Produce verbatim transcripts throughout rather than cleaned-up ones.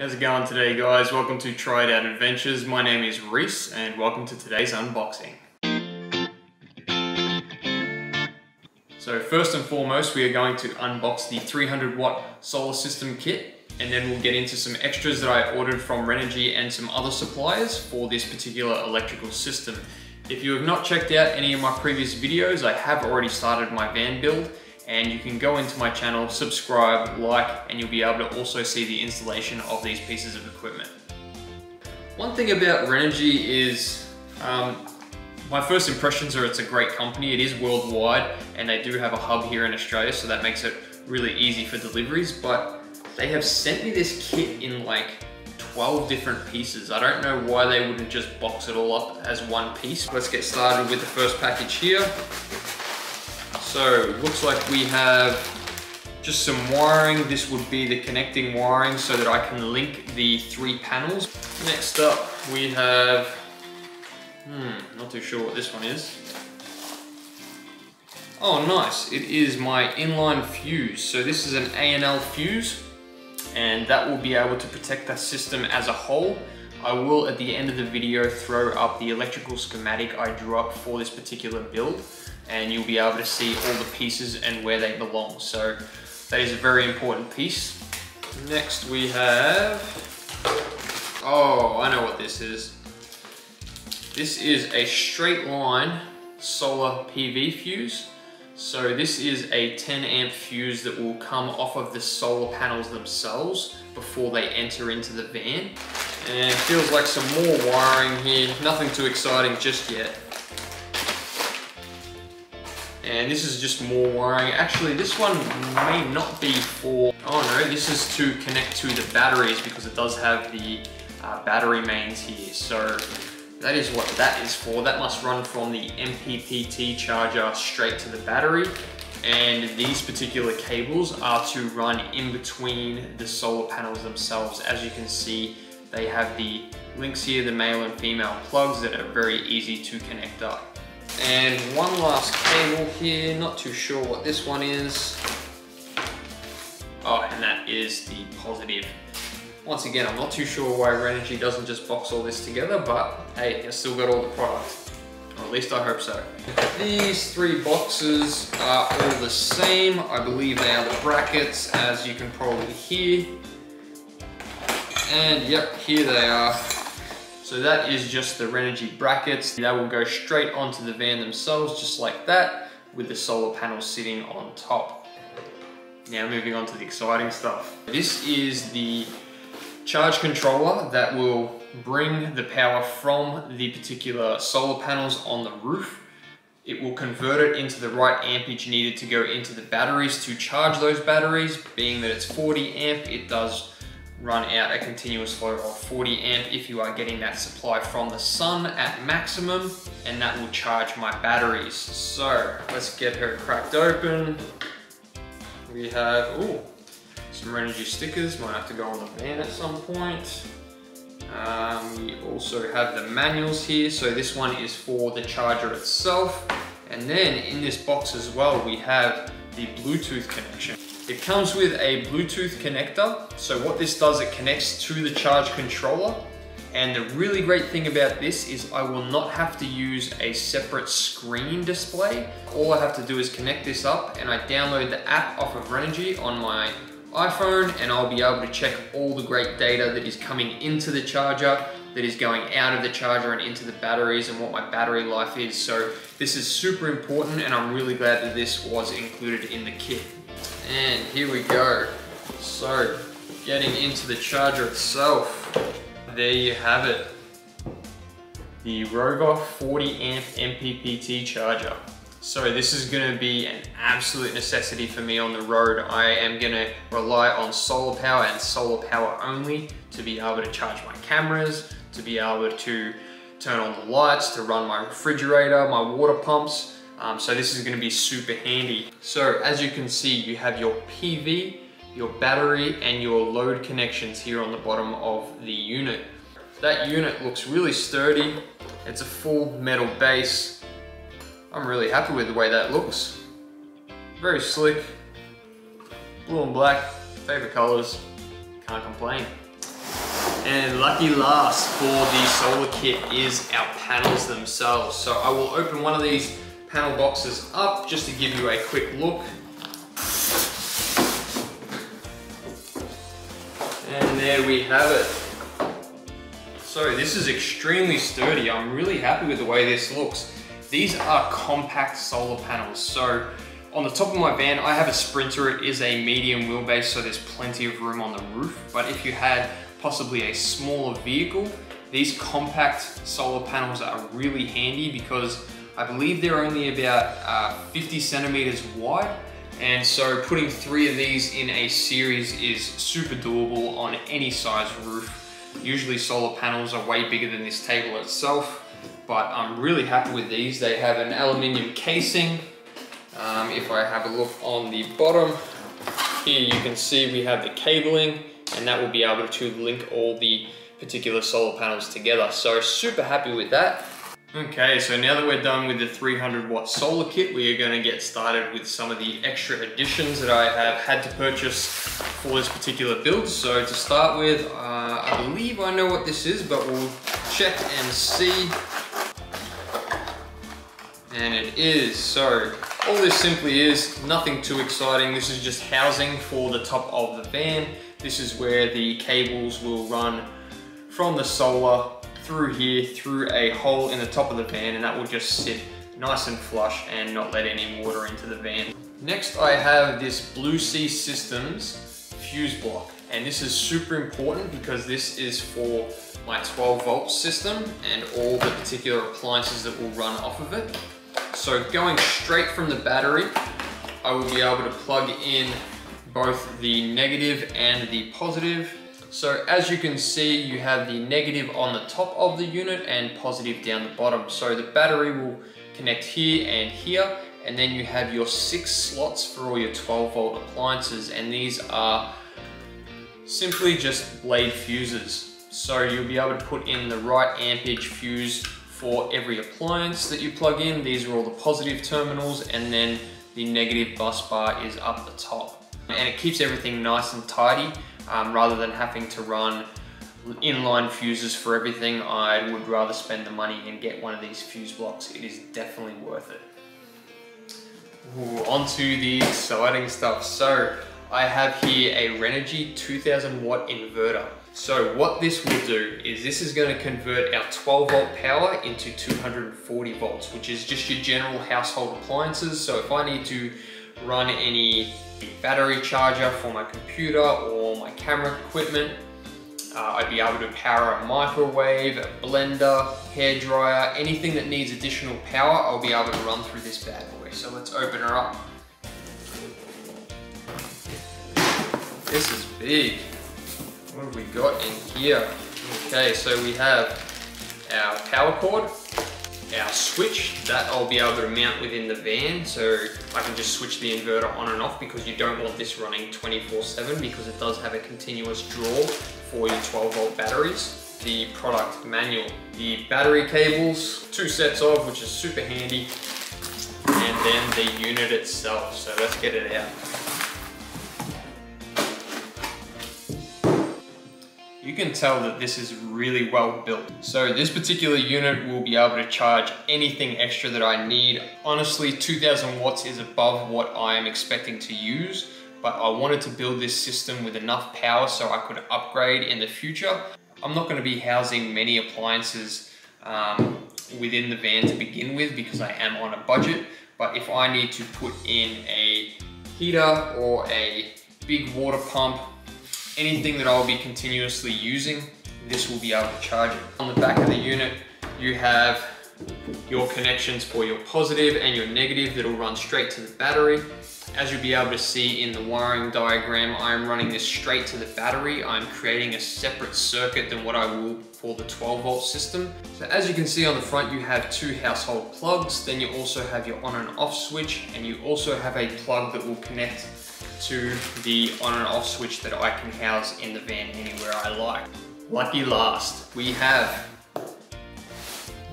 How's it going today, guys? Welcome to Try It Out Adventures. My name is Reese and welcome to today's unboxing. So first and foremost, we are going to unbox the three hundred watt solar system kit, and then we'll get into some extras that I ordered from Renogy and some other suppliers for this particular electrical system. If you have not checked out any of my previous videos, I have already started my van build. And you can go into my channel, subscribe, like, and you'll be able to also see the installation of these pieces of equipment. One thing about Renogy is, um, my first impressions are it's a great company. It is worldwide, and they do have a hub here in Australia, so that makes it really easy for deliveries, but they have sent me this kit in like twelve different pieces. I don't know why they wouldn't just box it all up as one piece. Let's get started with the first package here. So, looks like we have just some wiring. This would be the connecting wiring so that I can link the three panels. Next up, we have, hmm, not too sure what this one is. Oh, nice. It is my inline fuse. So this is an A N L fuse, and that will be able to protect that system as a whole. I will, at the end of the video, throw up the electrical schematic I drew up for this particular build, and you'll be able to see all the pieces and where they belong. So that is a very important piece. Next we have, oh, I know what this is. This is a straight line solar P V fuse. So this is a ten amp fuse that will come off of the solar panels themselves before they enter into the van. And it feels like some more wiring here, nothing too exciting just yet. And this is just more wiring. Actually, this one may not be for, oh no, this is to connect to the batteries because it does have the uh, battery mains here. So that is what that is for. That must run from the M P P T charger straight to the battery. And these particular cables are to run in between the solar panels themselves. As you can see, they have the links here, the male and female plugs that are very easy to connect up. And one last cable here, not too sure what this one is. Oh, and that is the positive. Once again, I'm not too sure why Renogy doesn't just box all this together, but hey, I still got all the products. Or at least I hope so. These three boxes are all the same. I believe they are the brackets, as you can probably hear. And yep, here they are. So that is just the Renogy brackets. That will go straight onto the van themselves, just like that, with the solar panel sitting on top. Now moving on to the exciting stuff. This is the charge controller that will bring the power from the particular solar panels on the roof. It will convert it into the right ampage needed to go into the batteries to charge those batteries. Being that it's forty amp, it does run out a continuous flow of forty amp if you are getting that supply from the sun at maximum, and that will charge my batteries. So let's get her cracked open. We have, ooh, some Renogy stickers, might have to go on the van at some point. Um, we also have the manuals here. So this one is for the charger itself. And then in this box as well, we have the Bluetooth connection. It comes with a Bluetooth connector. So what this does, it connects to the charge controller. And the really great thing about this is I will not have to use a separate screen display. All I have to do is connect this up, and I download the app off of Renogy on my iPhone, and I'll be able to check all the great data that is coming into the charger, that is going out of the charger and into the batteries, and what my battery life is. So this is super important, and I'm really glad that this was included in the kit. And here we go. So, getting into the charger itself. There you have it. The Rover forty amp M P P T charger. So this is gonna be an absolute necessity for me on the road. I am gonna rely on solar power and solar power only to be able to charge my cameras, to be able to turn on the lights, to run my refrigerator, my water pumps. Um, so this is gonna be super handy. So as you can see, you have your P V, your battery, and your load connections here on the bottom of the unit. That unit looks really sturdy. It's a full metal base. I'm really happy with the way that looks. Very slick, blue and black, favorite colors, can't complain. and lucky last for the solar kit is our panels themselves. So I will open one of these panel boxes up just to give you a quick look. And there we have it. So this is extremely sturdy. I'm really happy with the way this looks. These are compact solar panels. So on the top of my van, I have a Sprinter. It is a medium wheelbase, so there's plenty of room on the roof. But if you had possibly a smaller vehicle, these compact solar panels are really handy because I believe they're only about uh, fifty centimeters wide. And so putting three of these in a series is super doable on any size roof. Usually solar panels are way bigger than this table itself, but I'm really happy with these. They have an aluminium casing. Um, if I have a look on the bottom, here you can see we have the cabling, and that will be able to link all the particular solar panels together. So super happy with that. Okay, so now that we're done with the three hundred watt solar kit, we are going to get started with some of the extra additions that I have had to purchase for this particular build. So to start with, uh, I believe I know what this is, but we'll check and see. And it is, so all this simply is nothing too exciting. This is just housing for the top of the van. This is where the cables will run from the solar through here, through a hole in the top of the van, and that will just sit nice and flush and not let any water into the van. Next, I have this Blue Sea Systems fuse block, and this is super important because this is for my twelve volt system and all the particular appliances that will run off of it. So going straight from the battery, I will be able to plug in both the negative and the positive. So as you can see, you have the negative on the top of the unit and positive down the bottom. So the battery will connect here and here, and then you have your six slots for all your twelve volt appliances, and these are simply just blade fuses. So you'll be able to put in the right ampage fuse for every appliance that you plug in. These are all the positive terminals, and then the negative bus bar is up the top. And it keeps everything nice and tidy. Um, rather than having to run inline fuses for everything, I would rather spend the money and get one of these fuse blocks. It is definitely worth it. Ooh, on to the exciting stuff. So I have here a Renogy two thousand watt inverter. So what this will do is this is going to convert our twelve volt power into two hundred forty volts, which is just your general household appliances. So if I need to run any battery charger for my computer or my camera equipment, uh, I'd be able to power a microwave, a blender, hairdryer, anything that needs additional power, I'll be able to run through this bad boy. So let's open her up. This is big. What have we got in here? Okay, so we have our power cord, our switch that I'll be able to mount within the van, so I can just switch the inverter on and off, because you don't want this running twenty-four seven, because it does have a continuous draw for your twelve volt batteries. The product manual, the battery cables, two sets of, which is super handy, and then the unit itself. So let's get it out. You can tell that this is really well built. So this particular unit will be able to charge anything extra that I need. Honestly, two thousand watts is above what I am expecting to use, but I wanted to build this system with enough power so I could upgrade in the future. I'm not going to be housing many appliances um, within the van to begin with, because I am on a budget, but if I need to put in a heater or a big water pump, anything that I'll be continuously using, this will be able to charge it. On the back of the unit, you have your connections for your positive and your negative that'll run straight to the battery. As you'll be able to see in the wiring diagram, I'm running this straight to the battery. I'm creating a separate circuit than what I will for the twelve volt system. So as you can see on the front, you have two household plugs, then you also have your on and off switch, and you also have a plug that will connect to the on and off switch that I can house in the van anywhere I like. Lucky last, we have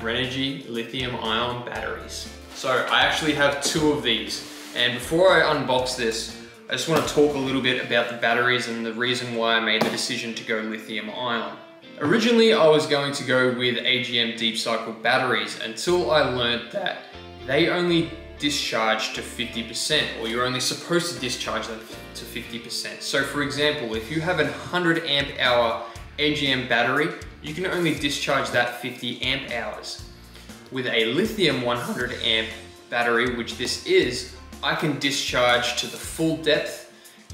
Renogy lithium ion batteries. So I actually have two of these, and before I unbox this, I just want to talk a little bit about the batteries and the reason why I made the decision to go lithium ion. Originally, I was going to go with A G M deep cycle batteries until I learned that they only discharge to fifty percent, or you're only supposed to discharge them to fifty percent. So for example, if you have a one hundred amp hour A G M battery, you can only discharge that fifty amp hours. With a lithium one hundred amp battery, which this is, I can discharge to the full depth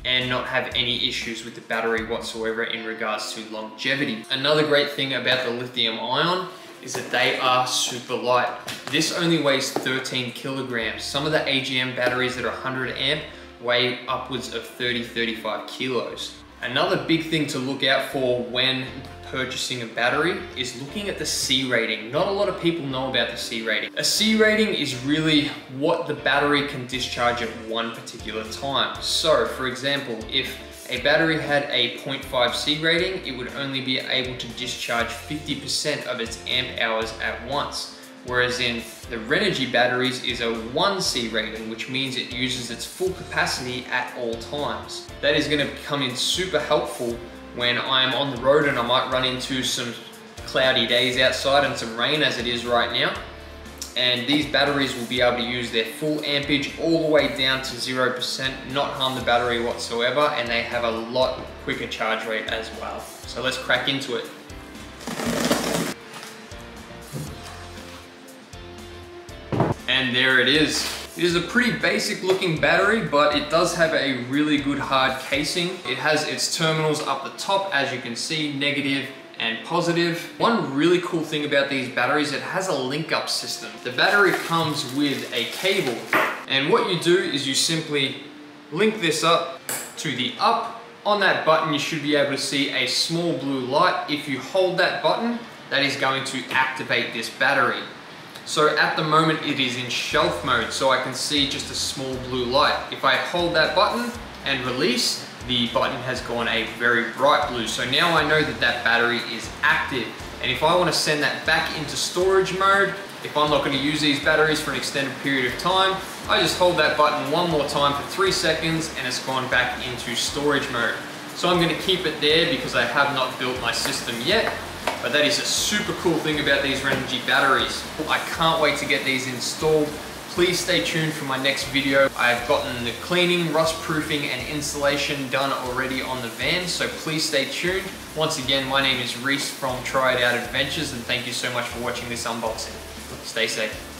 and not have any issues with the battery whatsoever in regards to longevity. Another great thing about the lithium ion is that they are super light. This only weighs thirteen kilograms. Some of the A G M batteries that are one hundred amp weigh upwards of thirty, thirty-five kilos. Another big thing to look out for when purchasing a battery is looking at the C rating. Not a lot of people know about the C rating. A C rating is really what the battery can discharge at one particular time. So for example, if a battery had a zero point five C rating, it would only be able to discharge fifty percent of its amp hours at once. Whereas in the Renogy batteries is a one C rating, which means it uses its full capacity at all times. That is gonna come in super helpful when I'm on the road and I might run into some cloudy days outside and some rain as it is right now. And these batteries will be able to use their full ampage all the way down to zero percent, not harm the battery whatsoever, and they have a lot quicker charge rate as well. So let's crack into it. And there it is. It is a pretty basic looking battery, but it does have a really good hard casing. It has its terminals up the top, as you can see, negative and positive. One really cool thing about these batteries, it has a link up system. The battery comes with a cable, and what you do is you simply link this up to the up. On that button, you should be able to see a small blue light. If you hold that button, that is going to activate this battery. So at the moment it is in shelf mode, so I can see just a small blue light. If I hold that button and release, the button has gone a very bright blue. So now I know that that battery is active. And if I want to send that back into storage mode, if I'm not going to use these batteries for an extended period of time, I just hold that button one more time for three seconds and it's gone back into storage mode. So I'm going to keep it there because I have not built my system yet. But that is a super cool thing about these Renogy batteries. I can't wait to get these installed. Please stay tuned for my next video. I've gotten the cleaning, rust proofing, and installation done already on the van, so please stay tuned. Once again, my name is Reese from Try It Out Adventures, and thank you so much for watching this unboxing. Stay safe.